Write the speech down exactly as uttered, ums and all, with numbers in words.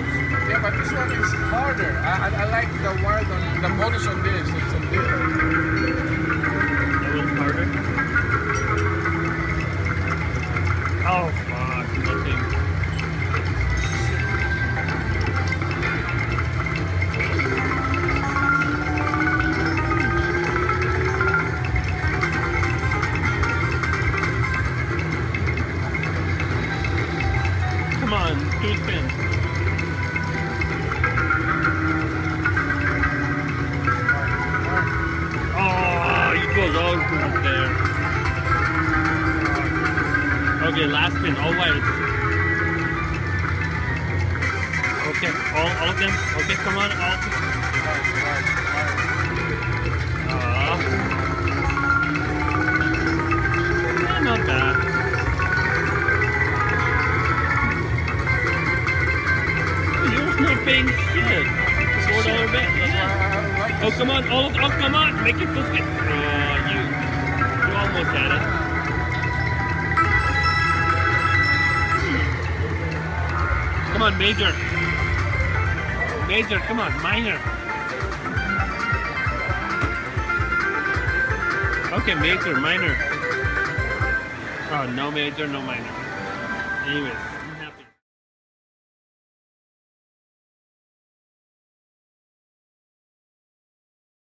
right. Yeah, but this one is harder. I, I, I like the word on the bonus on this. It's a different. A little harder. Oh fuck! Looking. Okay, last spin, all white. Okay, all, all of them. Okay, come on, all. Aww. Yeah, not bad. You're not paying shit. Four dollar bet. Yeah. Oh, come on, all of. Oh, come on, make it full spin. Uh, you, you almost had it. Come on, major. Major, come on, minor. Okay, major, minor. Oh, no major, no minor. Anyways.